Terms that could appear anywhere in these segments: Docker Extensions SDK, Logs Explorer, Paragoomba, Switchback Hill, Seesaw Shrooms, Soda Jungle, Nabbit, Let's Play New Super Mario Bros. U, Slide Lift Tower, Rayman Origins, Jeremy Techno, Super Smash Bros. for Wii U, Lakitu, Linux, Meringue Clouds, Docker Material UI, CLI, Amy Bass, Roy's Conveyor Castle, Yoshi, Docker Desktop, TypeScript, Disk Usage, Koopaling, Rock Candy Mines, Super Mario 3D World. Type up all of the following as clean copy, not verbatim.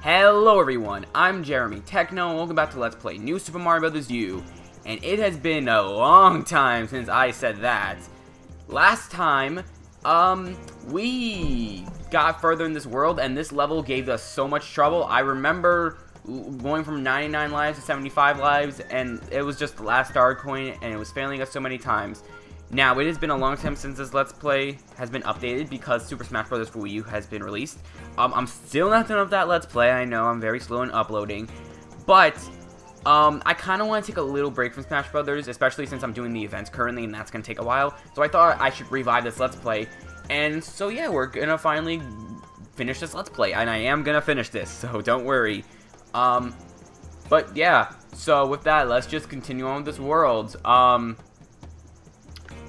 Hello everyone, I'm Jeremy Techno, and welcome back to Let's Play New Super Mario Bros. U, and it has been a long time since I said that. Last time, we got further in this world, and this level gave us so much trouble. I remember going from 99 lives to 75 lives, and it was just the last star coin, and it was failing us so many times. Now, it has been a long time since this Let's Play has been updated because Super Smash Bros. For Wii U has been released. I'm still not done with that Let's Play. I know, I'm very slow in uploading. But, I kind of want to take a little break from Smash Bros., especially since I'm doing the events currently, and that's going to take a while. So I thought I should revive this Let's Play. And so, yeah, we're going to finally finish this Let's Play. And I am going to finish this, so don't worry. But, yeah. So, with that, let's just continue on with this world.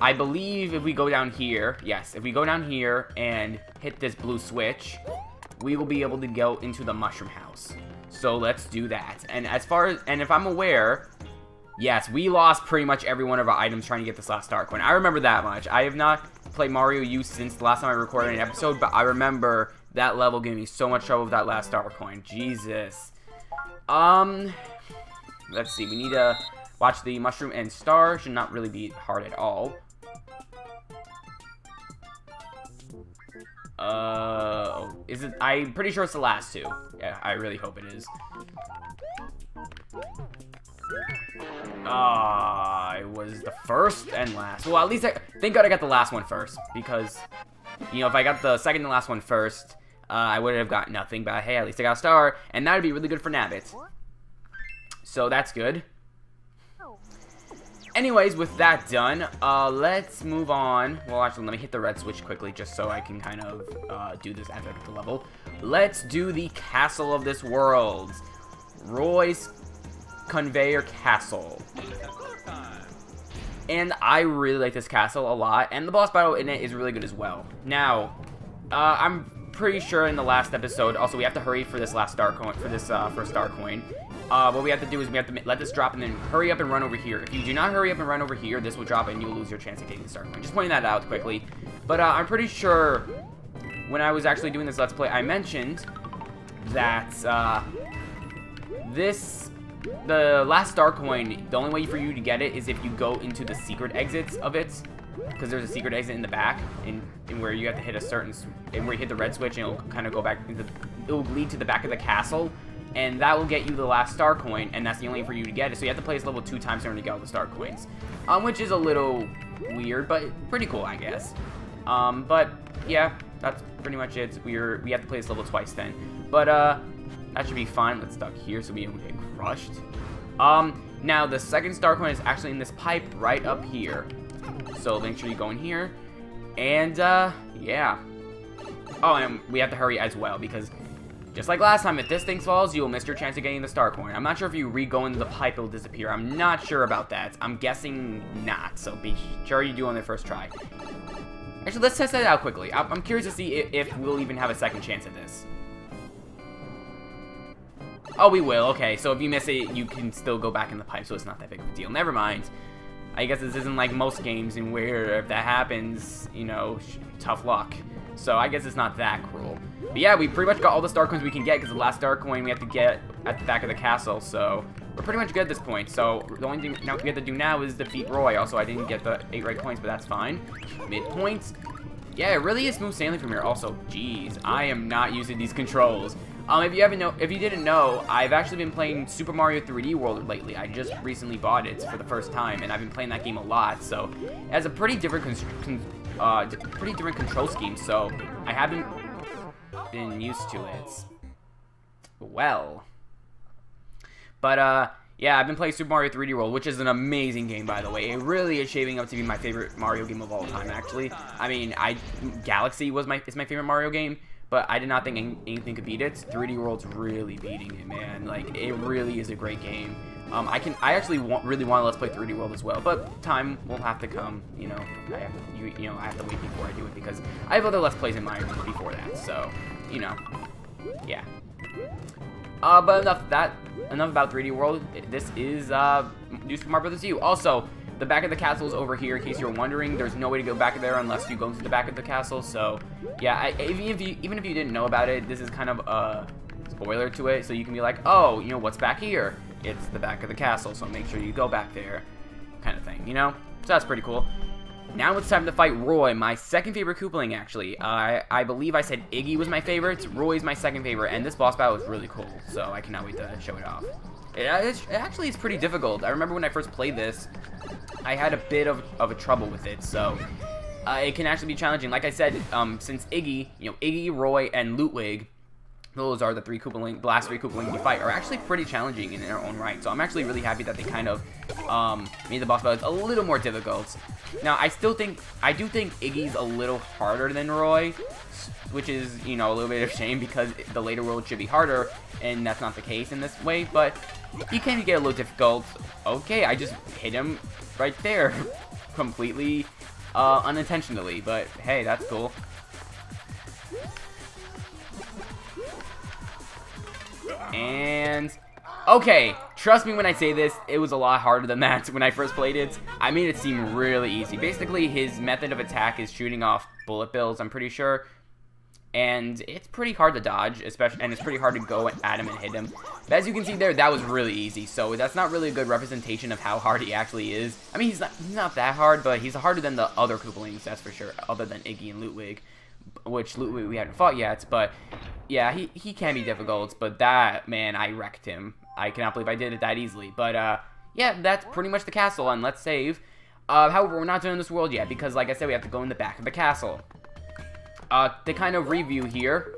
I believe if we go down here, yes, if we go down here and hit this blue switch, we will be able to go into the mushroom house. So let's do that. And as far as, and if I'm aware, yes, we lost pretty much every one of our items trying to get this last star coin. I remember that much. I have not played Mario U since the last time I recorded an episode, but I remember that level giving me so much trouble with that last star coin. Jesus. Let's see. We need to watch the mushroom and star. Should not really be hard at all. Is it? I'm pretty sure it's the last two. Yeah, I really hope it is. It was the first and last. Well, at least thank God I got the last one first, because, you know, if I got the second and last one first, I would have got nothing, but hey, at least I got a star, and that would be really good for Nabbit. So that's good. Anyways, with that done, let's move on. Well, actually, let me hit the red switch quickly just so I can kind of do this after the level. Let's do the castle of this world. Roy's Conveyor Castle. And I really like this castle a lot. And the boss battle in it is really good as well. Now, I'm pretty sure in the last episode, also we have to hurry for this last star coin, for this first star coin. What we have to do is we have to let this drop and then hurry up and run over here. If you do not hurry up and run over here, this will drop and you'll lose your chance of getting the star coin. Just pointing that out quickly. But I'm pretty sure when I was actually doing this Let's Play, I mentioned that the last star coin, the only way for you to get it is if you go into the secret exits of it. Because there's a secret exit in the back, and where you have to hit a certain, and where you hit the red switch, and it'll kind of go back, it'll lead to the back of the castle. And that will get you the last star coin, and that's the only way for you to get it. So you have to play this level 2 times in order to get all the star coins, which is a little weird, but pretty cool, I guess. But yeah, that's pretty much it. We have to play this level twice then, but that should be fine. Let's duck here so we don't get crushed. Now the second star coin is actually in this pipe right up here, so make sure you go in here, and yeah. Oh, and we have to hurry as well because, just like last time, if this thing falls, you'll miss your chance of getting the star coin. I'm not sure if you re-go into the pipe, it'll disappear. I'm not sure about that. I'm guessing not, so be sure you do on the first try. Actually, let's test that out quickly. I'm curious to see if we'll even have a second chance at this. Oh, we will. Okay, so if you miss it, you can still go back in the pipe, so it's not that big of a deal. Never mind. I guess this isn't like most games in where if that happens, you know, tough luck. So I guess it's not that cruel. But yeah, we pretty much got all the star coins we can get, because the last star coin we have to get at the back of the castle. So we're pretty much good at this point. So the only thing now we have to do now is defeat Roy. Also, I didn't get the 8 red coins, but that's fine. Midpoints. Yeah, it really is smooth sailing from here. Also, geez, I am not using these controls. If you didn't know, I've actually been playing Super Mario 3D World lately. I just recently bought it for the first time, and I've been playing that game a lot. So it has a pretty different control scheme, so I haven't been used to it well. But yeah, I've been playing Super Mario 3D World, which is an amazing game, by the way. It really is shaping up to be my favorite Mario game of all time, actually. I mean, Galaxy is my favorite Mario game, but I did not think anything could beat it. 3D World's really beating it, man. Like, it really is a great game. I actually really want to Let's Play 3D World as well, but time will have to come. You know, I have to wait before I do it because I have other Let's Plays in mind before that. So, you know, yeah. But enough about 3D World. This is New Super Mario Bros. U. Also, the back of the castle is over here. In case you're wondering, there's no way to go back there unless you go into the back of the castle. So, yeah, even if you didn't know about it, this is kind of spoiler to it, so you can be like, oh, you know, what's back here? It's the back of the castle, so make sure you go back there, kind of thing, you know? So that's pretty cool. Now it's time to fight Roy, my second favorite Koopaling, actually. I believe I said Iggy was my favorite, Roy's my second favorite, and this boss battle is really cool, so I cannot wait to show it off. It actually is pretty difficult. I remember when I first played this, I had a bit of a trouble with it, so it can actually be challenging. Like I said, since Iggy, you know, Iggy, Roy, and Ludwig, those are the three Koopaling, the last three Koopaling you fight, are actually pretty challenging in their own right. So I'm actually really happy that they kind of made the boss battles a little more difficult. Now, I do think Iggy's a little harder than Roy, which is, you know, a little bit of a shame because the later world should be harder, and that's not the case in this way, but he can get a little difficult. Okay, I just hit him right there completely unintentionally, but hey, that's cool. And, okay, trust me when I say this, it was a lot harder than that when I first played it. I made it seem really easy. Basically, his method of attack is shooting off bullet bills, I'm pretty sure. And it's pretty hard to dodge, especially, and it's pretty hard to go at him and hit him. But as you can see there, that was really easy. So that's not really a good representation of how hard he actually is. I mean, he's not that hard, but he's harder than the other Koopalings, that's for sure, other than Iggy and Ludwig, which Ludwig we haven't fought yet, but yeah, he can be difficult, but that, man, I wrecked him. I cannot believe I did it that easily, but yeah, that's pretty much the castle, and let's save. However, we're not done in this world yet, because like I said, we have to go in the back of the castle. To kind of review here,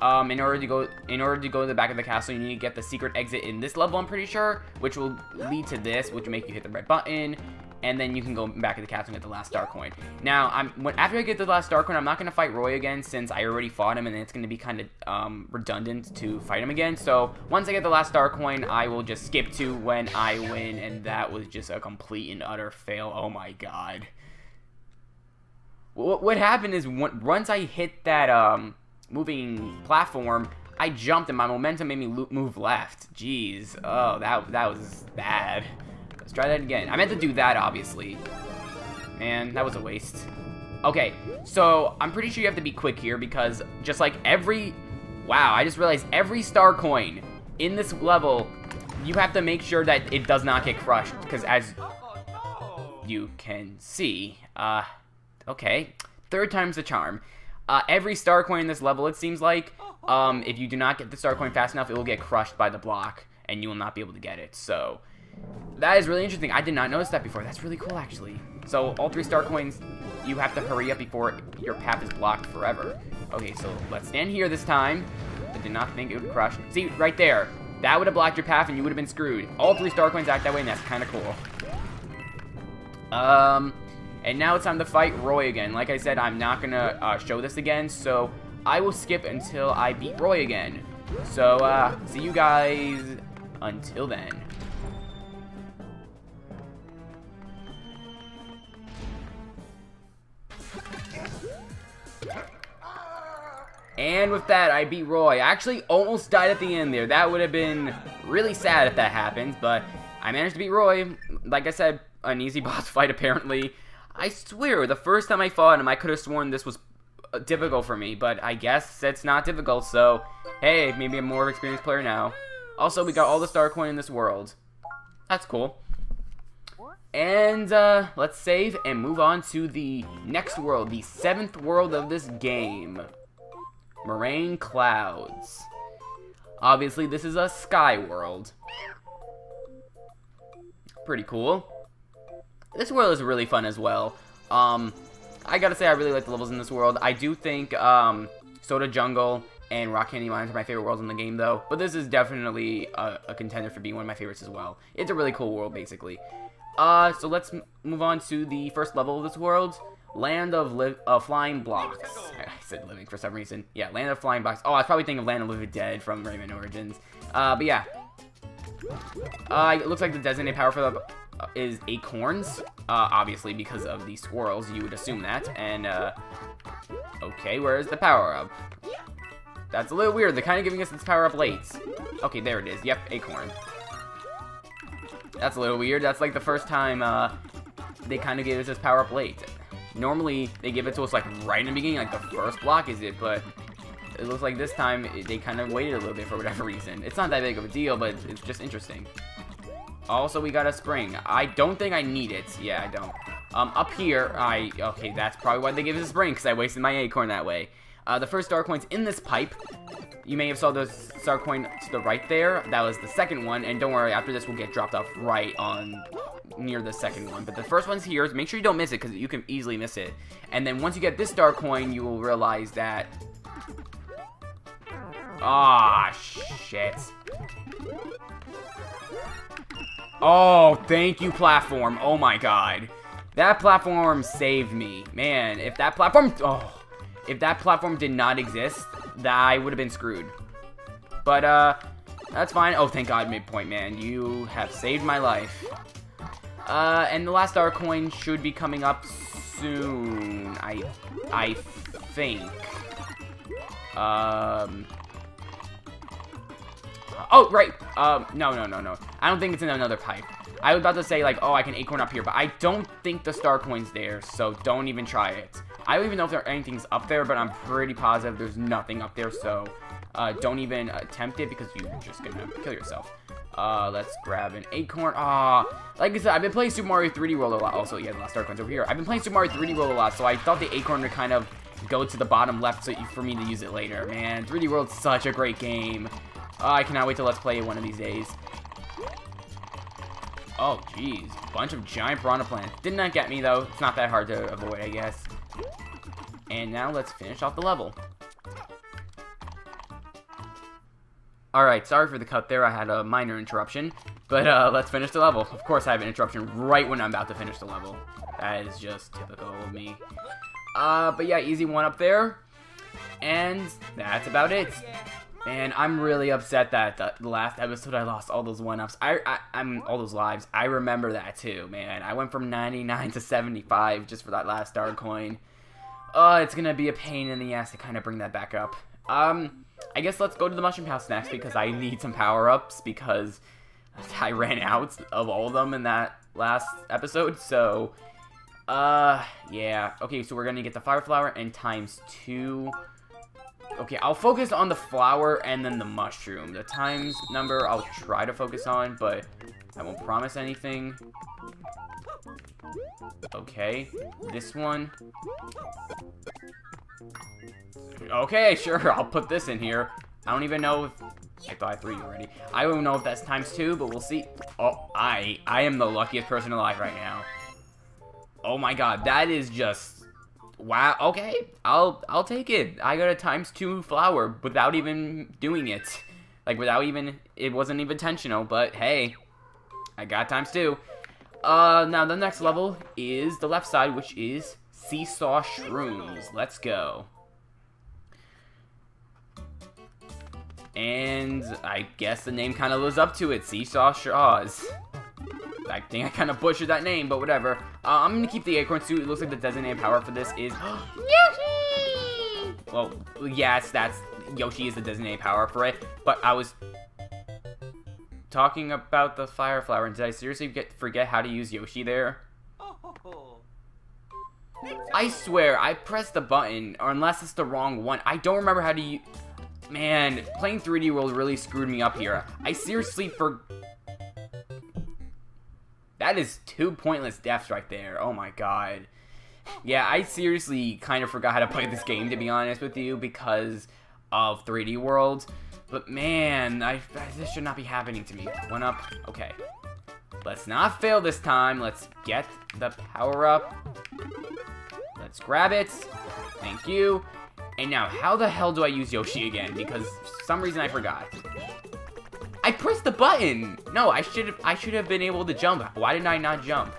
in order to go to the back of the castle, you need to get the secret exit in this level, I'm pretty sure, which will lead to this, which will make you hit the red button, and then you can go back to the castle and get the last star coin. Now, after I get the last star coin, I'm not going to fight Roy again since I already fought him, and it's going to be kind of redundant to fight him again. So once I get the last star coin, I will just skip to when I win, and that was just a complete and utter fail. Oh my god. What happened is once I hit that moving platform, I jumped and my momentum made me move left. Jeez. Oh, that was bad. Let's try that again. I meant to do that, obviously. Man, that was a waste. Okay, so I'm pretty sure you have to be quick here because just like every... Wow, I just realized every star coin in this level, you have to make sure that it does not get crushed because as you can see... okay, third time's the charm. Every star coin in this level, it seems like, if you do not get the star coin fast enough, it will get crushed by the block and you will not be able to get it, so... That is really interesting. I did not notice that before. That's really cool, actually. So, all three star coins, you have to hurry up before your path is blocked forever. Okay, so let's stand here this time. I did not think it would crush. See, right there. That would have blocked your path and you would have been screwed. All three star coins act that way and that's kind of cool. And now it's time to fight Roy again. Like I said, I'm not going to show this again, so I will skip until I beat Roy again. So, see you guys until then. And with that, I beat Roy. I actually almost died at the end there. That would have been really sad if that happened, but I managed to beat Roy. Like I said, an easy boss fight, apparently. I swear, the first time I fought him, I could have sworn this was difficult for me, but I guess it's not difficult, so hey, maybe I'm more of an experienced player now. Also, we got all the star coin in this world. That's cool. And let's save and move on to the next world, the 7th world of this game. Meringue Clouds. Obviously, this is a sky world. Pretty cool. This world is really fun as well. I gotta say, I really like the levels in this world. I do think Soda Jungle and Rock Candy Mines are my favorite worlds in the game, though. But this is definitely a contender for being one of my favorites as well. It's a really cool world, basically. So let's move on to the first level of this world. Land of Flying Blocks. I said living for some reason. Yeah, Land of Flying Blocks. Oh, I was probably thinking of Land of Living Dead from Rayman Origins. But yeah. It looks like the designated power for the is acorns. Obviously, because of the squirrels, you would assume that. And, okay, where is the power-up? That's a little weird. They're kind of giving us this power-up late. Okay, there it is. Yep, acorn. That's a little weird. That's like the first time they kind of gave us this power-up late. Normally, they give it to us, like, right in the beginning, like, the first block is it, but it looks like this time they kind of waited a little bit for whatever reason. It's not that big of a deal, but it's just interesting. Also, we got a spring. I don't think I need it. Yeah, I don't. Up here, okay, that's probably why they gave us a spring, because I wasted my acorn that way. The first star coin's in this pipe. You may have saw the star coin to the right there. That was the second one, and don't worry, after this we'll get dropped off right on near the second one. But the first one's here. Make sure you don't miss it, because you can easily miss it. And then once you get this star coin, you will realize that... Ah, shit. Oh, thank you, platform. Oh my god. That platform saved me. Man, if that platform... Oh, if that platform did not exist, I would have been screwed. But, that's fine. Oh, thank god, midpoint, man. You have saved my life. And the last star coin should be coming up soon. I think. Oh, right. No. I don't think it's in another pipe. I was about to say, like, oh, I can acorn up here, but I don't think the star coin's there, so don't even try it. I don't even know if there anything's up there, but I'm pretty positive there's nothing up there, so don't even attempt it, because you're just gonna kill yourself. Let's grab an acorn. Like I said, I've been playing Super Mario 3D World a lot. Also, yeah, the last star coin's over here. I've been playing Super Mario 3D World a lot, so I thought the acorn would kind of go to the bottom left for me to use it later. Man, 3D World's such a great game. I cannot wait to Let's Play it one of these days. Oh, jeez. Bunch of giant piranha plants. Did not get me, though. It's not that hard to avoid, I guess. And now let's finish off the level. Alright, sorry for the cut there. I had a minor interruption. But let's finish the level. Of course, I have an interruption right when I'm about to finish the level. That is just typical of me. But yeah, easy one up there. And that's about it. Man, I'm really upset that the last episode I lost all those one-ups. I mean, all those lives. I remember that too, man. I went from 99 to 75 just for that last star coin. It's gonna be a pain in the ass to kind of bring that back up. I guess let's go to the mushroom house next, because I need some power-ups, because I ran out of all of them in that last episode. So, yeah. Okay, so we're gonna get the fire flower and times 2. Okay, I'll focus on the flower and then the mushroom. The times number I'll try to focus on, but I won't promise anything. Okay, this one. Okay, sure, I'll put this in here. I don't even know if... I thought I threw you already. I don't know if that's times 2, but we'll see. Oh, I am the luckiest person alive right now. Oh my god, that is just... Wow, okay, I'll take it. I got a times 2 flower without even doing it. Like, without even, it wasn't even intentional, but hey, I got times 2. Now the next level is the left side, which is Seesaw Shrooms. Let's go. And I guess the name kind of lives up to it, Seesaw Shaws. I think I kind of butchered that name, but whatever. I'm going to keep the acorn suit. It looks like the designated power for this is... Yoshi! Well, yes, that's... Yoshi is the designated power for it, but I was... talking about the fire flower, and did I seriously forget how to use Yoshi there? I swear, I pressed the button, or unless it's the wrong one. I don't remember how to use... Man, playing 3D World really screwed me up here. I seriously forgot... That is 2 pointless deaths right there. Oh my god. Yeah, I seriously kind of forgot how to play this game, to be honest with you, because of 3D World. But man, this should not be happening to me. One up. Okay. Let's not fail this time. Let's get the power up. Let's grab it. Thank you. And now, how the hell do I use Yoshi again? Because for some reason I forgot. I pressed the button! No, I should have been able to jump. Why did I not jump?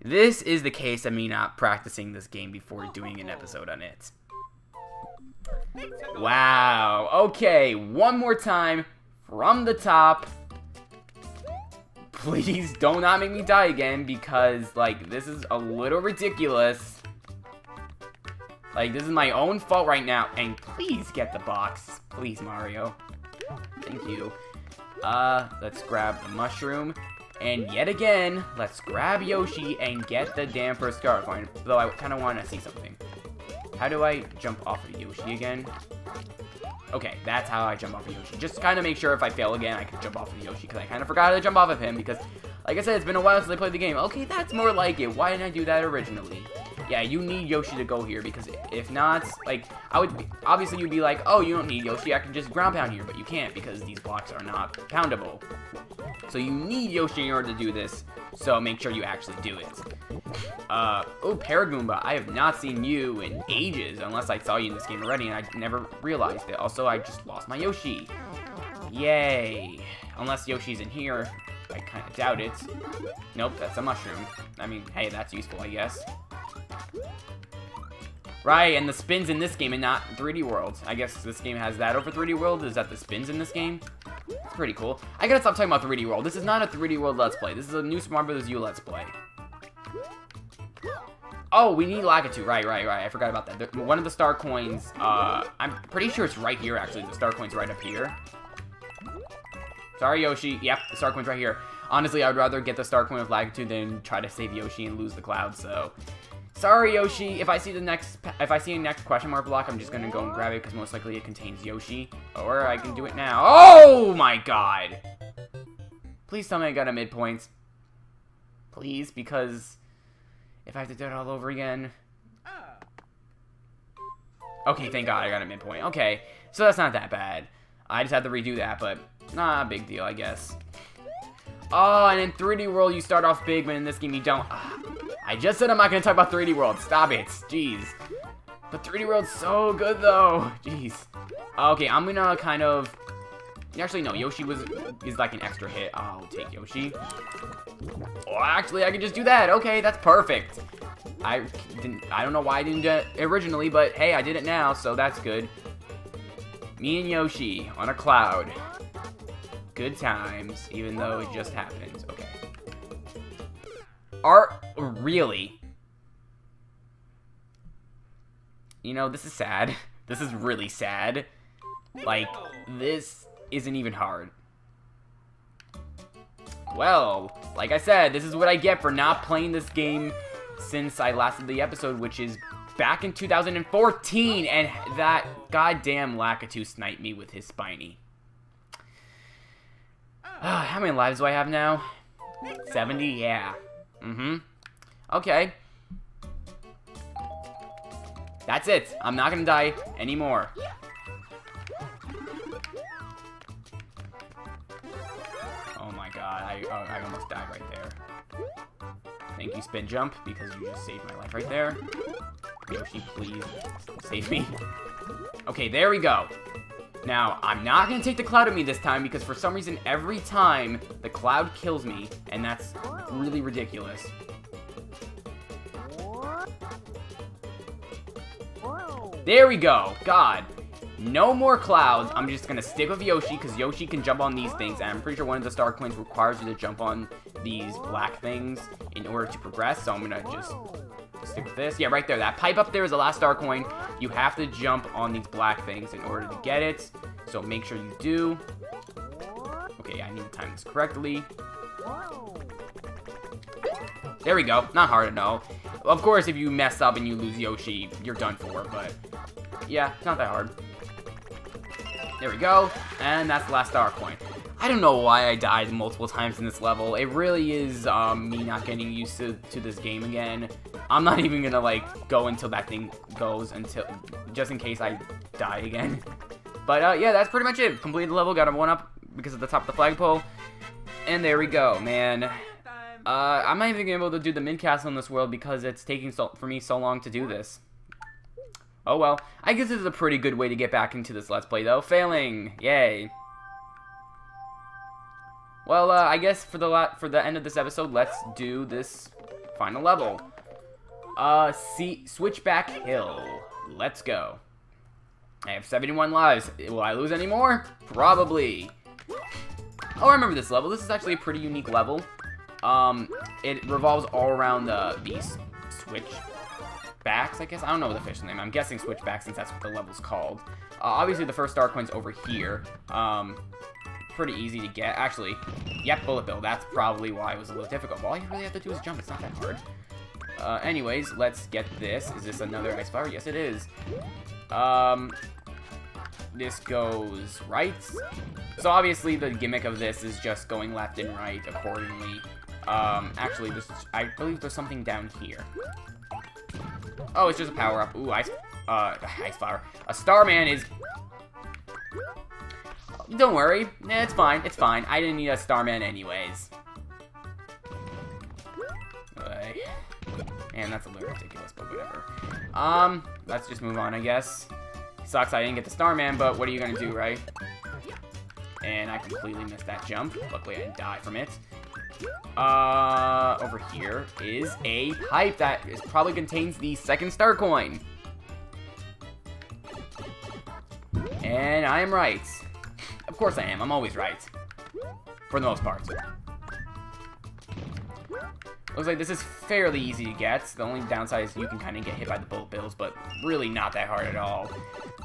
This is the case of me not practicing this game before doing an episode on it. Wow. Okay, one more time from the top. Please do not make me die again, because, like, this is a little ridiculous. Like, this is my own fault right now. And please get the box. Please, Mario. Thank you. Let's grab the mushroom. And yet again, let's grab Yoshi and get the damper scarf on. Though I kind of want to see something. How do I jump off of Yoshi again? Okay, that's how I jump off of Yoshi. Just kind of make sure if I fail again, I can jump off of Yoshi. Because I kind of forgot how to jump off of him. Because, like I said, it's been a while since I played the game. Okay, that's more like it. Why didn't I do that originally? Yeah, you need Yoshi to go here, because if not, like, I would be, obviously you'd be like, oh, you don't need Yoshi, I can just ground pound here, but you can't because these blocks are not poundable. So you need Yoshi in order to do this, so make sure you actually do it. Oh, Paragoomba, I have not seen you in ages, unless I saw you in this game already and I never realized it. Also, I just lost my Yoshi. Yay. Unless Yoshi's in here, I kind of doubt it. Nope, that's a mushroom. I mean, hey, that's useful, I guess. Right, and the spins in this game and not 3D World. I guess this game has that over 3D World, is that the spins in this game? It's pretty cool. I gotta stop talking about 3D World. This is not a 3D World Let's Play. This is a new Super Mario Bros. U Let's Play. Oh, we need Lakitu. Right. I forgot about that. One of the star coins, I'm pretty sure it's right here, actually. The star coin's right up here. Sorry, Yoshi. Yep, the star coin's right here. Honestly, I would rather get the star coin with Lakitu than try to save Yoshi and lose the cloud, so... Sorry, Yoshi. If I see the next, question mark block, I'm just gonna go and grab it because most likely it contains Yoshi. Or I can do it now. Oh my God! Please tell me I got a midpoint. Please, because if I have to do it all over again. Okay, thank God I got a midpoint. Okay, so that's not that bad. I just had to redo that, but not a big deal, I guess. Oh, and in 3D World you start off big, but in this game you don't. I just said I'm not gonna talk about 3D World. Stop it. Jeez. But 3D World's so good, though. Jeez. Okay, I'm gonna kind of... Actually, no. Yoshi is like an extra hit. I'll take Yoshi. Oh, actually, I can just do that. Okay, that's perfect. I don't know why I didn't do it originally, but hey, I did it now, so that's good. Me and Yoshi on a cloud. Good times, even though it just happened. Okay. Really? You know, this is sad. This is really sad. Like, this isn't even hard. Well, like I said, this is what I get for not playing this game since I last did the episode, which is back in 2014, and that goddamn Lakitu sniped me with his spiny. How many lives do I have now? 70? Yeah. Mm-hmm. Okay. That's it. I'm not gonna die anymore. Oh my God. I almost died right there. Thank you, Spin Jump, because you just saved my life right there. Yoshi, please save me. Okay, there we go. Now, I'm not gonna take the cloud of me this time because for some reason every time the cloud kills me, and that's really ridiculous. There we go. God. No more clouds. I'm just gonna stick with Yoshi because Yoshi can jump on these things, and I'm pretty sure one of the star coins requires you to jump on these black things in order to progress, so I'm gonna just stick with this. Yeah, right there. That pipe up there is the last star coin. You have to jump on these black things in order to get it, so make sure you do. Okay, I need to time this correctly. There we go. Not hard at all. Of course, if you mess up and you lose Yoshi, you're done for, but yeah, it's not that hard. There we go, and that's the last star coin. I don't know why I died multiple times in this level. It really is me not getting used to this game again. I'm not even gonna like go until that thing goes, until just in case I die again. But yeah, that's pretty much it. Completed the level, got a 1-up because of the top of the flagpole, and there we go, man. I'm not even able to do the mid castle in this world because it's taking for me so long to do this. Oh well, I guess this is a pretty good way to get back into this Let's Play though. Failing, yay. Well, I guess for the end of this episode, let's do this final level. Switchback Hill. Let's go. I have 71 lives. Will I lose any more? Probably. Oh, I remember this level. This is actually a pretty unique level. It revolves all around these switchbacks, I guess. I don't know the official name. I'm guessing switchbacks since that's what the level's called. Obviously, the first star coin's over here. pretty easy to get. Actually, yep, Bullet Bill. That's probably why it was a little difficult. But all you really have to do is jump. It's not that hard. Anyways, let's get this. Is this another ice flower? Yes, it is. This goes right. So obviously the gimmick of this is just going left and right accordingly. Actually, I believe there's something down here. Oh, it's just a power-up. Ooh, ice flower. A Starman is... Don't worry. Nah, it's fine. It's fine. I didn't need a Starman anyways. Like... Man, that's a little ridiculous, but whatever. Let's just move on, I guess. Sucks I didn't get the Starman, but what are you gonna do, right? And I completely missed that jump. Luckily, I didn't die from it. Over here is a pipe that is probably contains the second star coin. And I am right. Of course I am. I'm always right. For the most part. Looks like this is fairly easy to get. The only downside is you can kind of get hit by the bullet bills, but really not that hard at all.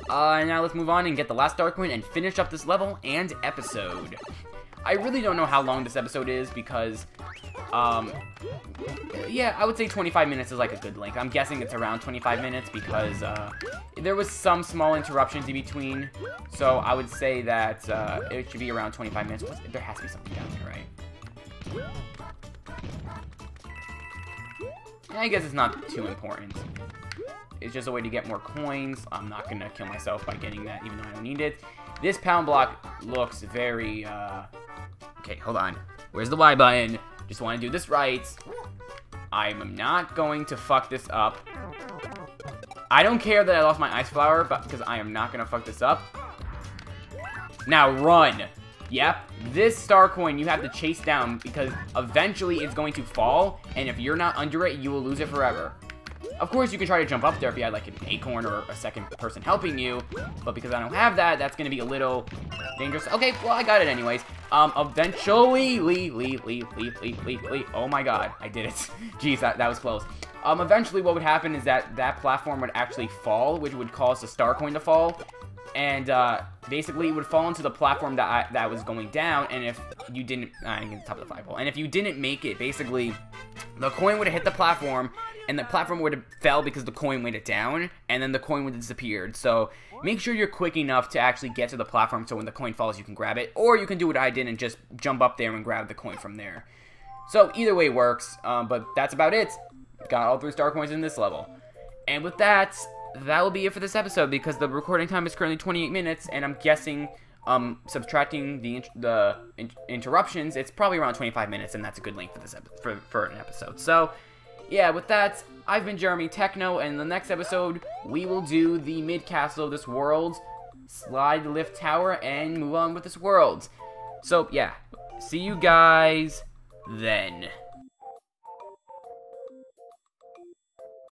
Now let's move on and get the last star coin and finish up this level and episode. I really don't know how long this episode is because, yeah, I would say 25 minutes is like a good length. I'm guessing it's around 25 minutes because there was some small interruptions in between, so I would say that it should be around 25 minutes. There has to be something down there, right? I guess it's not too important. It's just a way to get more coins. I'm not gonna kill myself by getting that, even though I don't need it. This pound block looks very, Okay, hold on. Where's the Y button? Just want to do this right. I'm not going to fuck this up. I don't care that I lost my ice flower, but because I am not gonna fuck this up. Now run! Yep, this star coin you have to chase down because eventually it's going to fall, and if you're not under it, you will lose it forever. Of course, you can try to jump up there if you had like an acorn or a second person helping you, but because I don't have that, that's gonna be a little dangerous. Okay, well, I got it anyways. Eventually, oh my god, I did it. Jeez, that was close. Eventually what would happen is that that platform would actually fall, which would cause the star coin to fall, and basically it would fall into the platform that that was going down, and if you didn't, I'm at the top of the fireball, and if you didn't make it, basically the coin would have hit the platform, and the platform would have fell because the coin weighed it down, and then the coin would have disappeared. So make sure you're quick enough to actually get to the platform so when the coin falls you can grab it, or you can do what I did and just jump up there and grab the coin from there. So either way works, but that's about it. Got all 3 star coins in this level. And with that, that will be it for this episode because the recording time is currently 28 minutes, and I'm guessing... subtracting the interruptions, it's probably around 25 minutes, and that's a good length for this for an episode. So, yeah, with that, I've been Jeremy Techno, and in the next episode, we will do the mid-castle of this world, Slide Lift Tower, and move on with this world. So, yeah, see you guys then.